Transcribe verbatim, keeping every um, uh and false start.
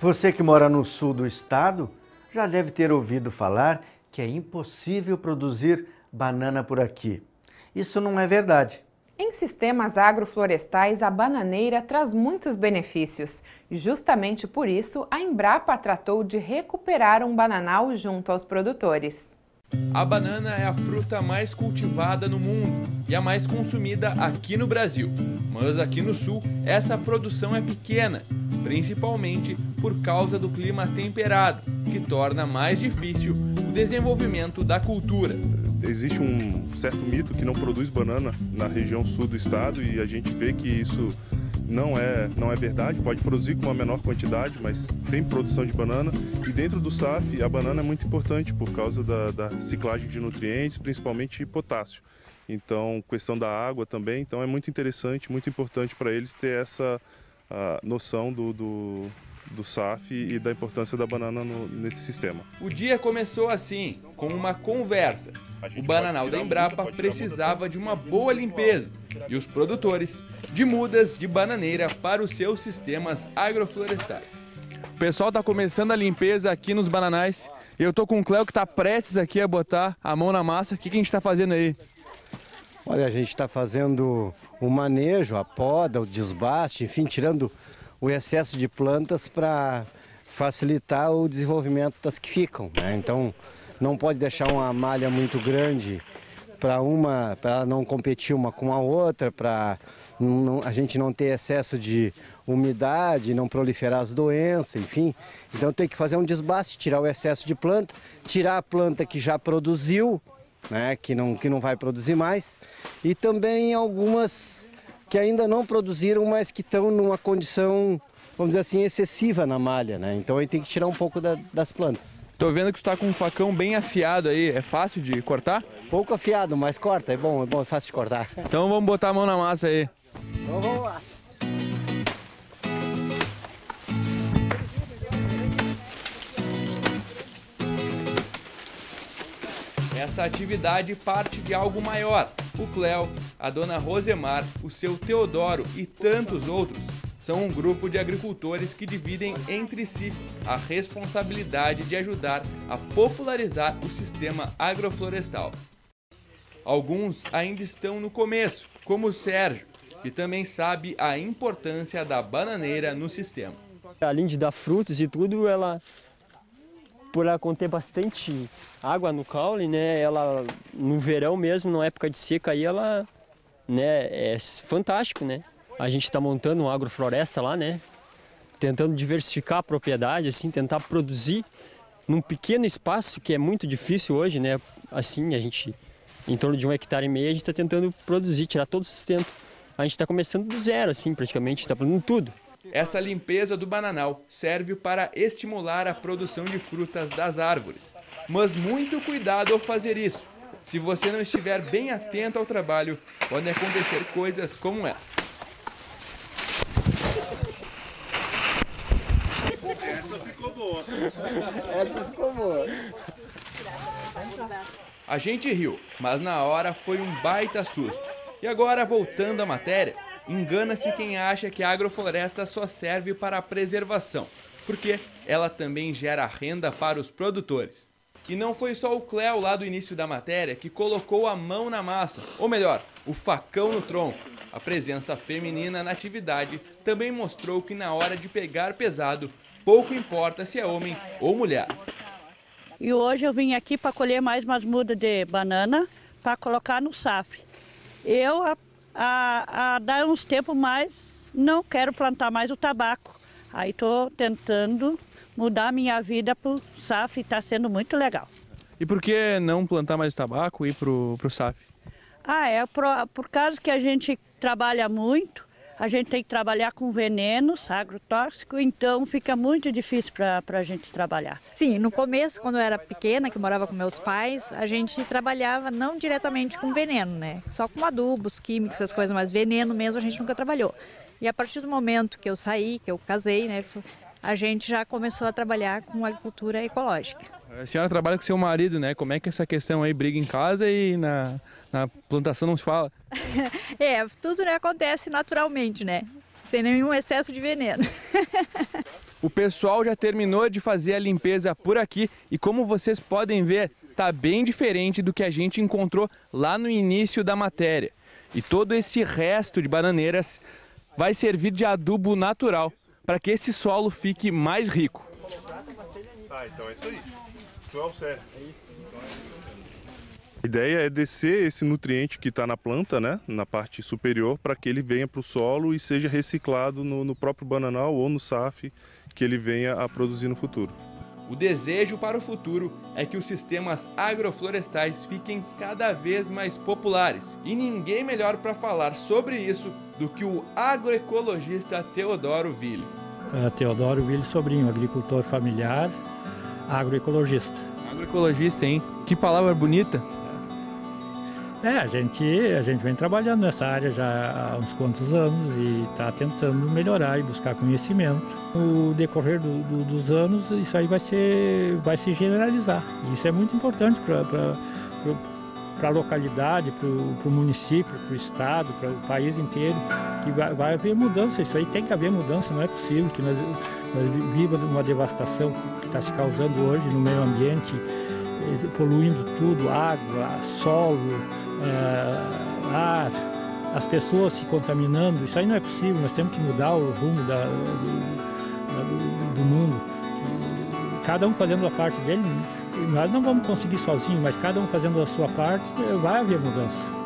Você que mora no sul do estado já deve ter ouvido falar que é impossível produzir banana por aqui. Isso não é verdade. Em sistemas agroflorestais, a bananeira traz muitos benefícios. Justamente por isso, a Embrapa tratou de recuperar um bananal junto aos produtores. A banana é a fruta mais cultivada no mundo e a mais consumida aqui no Brasil. Mas aqui no sul, essa produção é pequena, principalmente por causa do clima temperado, que torna mais difícil o desenvolvimento da cultura. Existe um certo mito que não produz banana na região sul do estado e a gente vê que isso não é, não é verdade. Pode produzir com uma menor quantidade, mas tem produção de banana. E dentro do S A F, a banana é muito importante por causa da, da ciclagem de nutrientes, principalmente potássio. Então, questão da água também. Então, é muito interessante, muito importante para eles ter essa a, noção do... do... do S A F e da importância da banana no, nesse sistema. O dia começou assim, com uma conversa. O bananal da Embrapa precisava de uma boa limpeza e os produtores de mudas de bananeira para os seus sistemas agroflorestais. O pessoal está começando a limpeza aqui nos bananais. Eu estou com o Cléo, que está prestes aqui a botar a mão na massa. O que, que a gente está fazendo aí? Olha, a gente está fazendo o manejo, a poda, o desbaste, enfim, tirando o excesso de plantas para facilitar o desenvolvimento das que ficam, né? Então, não pode deixar uma malha muito grande para uma, para não competir uma com a outra, para a gente não ter excesso de umidade, não proliferar as doenças, enfim. Então, tem que fazer um desbaste, tirar o excesso de planta, tirar a planta que já produziu, né? Que não, que não vai produzir mais, e também algumas que ainda não produziram, mas que estão numa condição, vamos dizer assim, excessiva na malha, né? Então aí tem que tirar um pouco da, das plantas. Tô vendo que tu tá com um facão bem afiado aí, é fácil de cortar? Pouco afiado, mas corta, é bom, é bom, é fácil de cortar. Então vamos botar a mão na massa aí. Então vamos lá. Essa atividade parte de algo maior. O Cléo, a dona Rosemar, o seu Teodoro e tantos outros são um grupo de agricultores que dividem entre si a responsabilidade de ajudar a popularizar o sistema agroflorestal. Alguns ainda estão no começo, como o Sérgio, que também sabe a importância da bananeira no sistema. Além de dar frutos e tudo, ela, por ela conter bastante água no caule, né, ela no verão mesmo, na época de seca, aí ela, né, é fantástico, né? A gente está montando uma agrofloresta lá, né, tentando diversificar a propriedade, assim, tentar produzir num pequeno espaço que é muito difícil hoje, né? Assim, a gente, em torno de um hectare e meio, a gente está tentando produzir, tirar todo o sustento. A gente está começando do zero, assim, praticamente, está produzindo tudo. Essa limpeza do bananal serve para estimular a produção de frutas das árvores. Mas muito cuidado ao fazer isso. Se você não estiver bem atento ao trabalho, podem acontecer coisas como essa. Essa ficou boa. Essa ficou boa. A gente riu, mas na hora foi um baita susto. E agora, voltando à matéria, engana-se quem acha que a agrofloresta só serve para a preservação, porque ela também gera renda para os produtores. E não foi só o Cléo lá do início da matéria que colocou a mão na massa, ou melhor, o facão no tronco. A presença feminina na atividade também mostrou que na hora de pegar pesado, pouco importa se é homem ou mulher. E hoje eu vim aqui para colher mais umas mudas de banana para colocar no S A F. Eu A, a dar uns tempos mais, não quero plantar mais o tabaco. Aí estou tentando mudar a minha vida para o S A F e está sendo muito legal. E por que não plantar mais o tabaco e ir para o S A F? Ah, é por, por causa que a gente trabalha muito, a gente tem que trabalhar com venenos, agrotóxico, então fica muito difícil para a gente trabalhar. Sim, no começo, quando eu era pequena, que morava com meus pais, a gente trabalhava não diretamente com veneno, né? Só com adubos, químicos, essas coisas, mas veneno mesmo a gente nunca trabalhou. E a partir do momento que eu saí, que eu casei, né, a gente já começou a trabalhar com agricultura ecológica. A senhora trabalha com seu marido, né? Como é que essa questão aí, briga em casa e na, na plantação não se fala? É, tudo, né, acontece naturalmente, né? Sem nenhum excesso de veneno. O pessoal já terminou de fazer a limpeza por aqui e, como vocês podem ver, está bem diferente do que a gente encontrou lá no início da matéria. E todo esse resto de bananeiras vai servir de adubo natural para que esse solo fique mais rico. Tá, então é isso aí. Isso é o certo. A ideia é descer esse nutriente que está na planta, né, na parte superior, para que ele venha para o solo e seja reciclado no, no próprio bananal ou no S A F, que ele venha a produzir no futuro. O desejo para o futuro é que os sistemas agroflorestais fiquem cada vez mais populares. E ninguém melhor para falar sobre isso do que o agroecologista Teodoro Villi. É Teodoro Villi Sobrinho, agricultor familiar, agroecologista. Agroecologista, hein? Que palavra bonita! É, a gente, a gente vem trabalhando nessa área já há uns quantos anos e está tentando melhorar e buscar conhecimento. No decorrer do, do, dos anos, isso aí vai, ser, vai se generalizar. Isso é muito importante para a localidade, para o município, para o estado, para o país inteiro. E vai, vai haver mudança, isso aí tem que haver mudança, não é possível que nós, nós vivamos uma devastação que está se causando hoje no meio ambiente, poluindo tudo, água, solo, é, ar, as pessoas se contaminando. Isso aí não é possível, nós temos que mudar o rumo da, do, do, do mundo. Cada um fazendo a parte dele, nós não vamos conseguir sozinho, mas cada um fazendo a sua parte, vai haver mudança.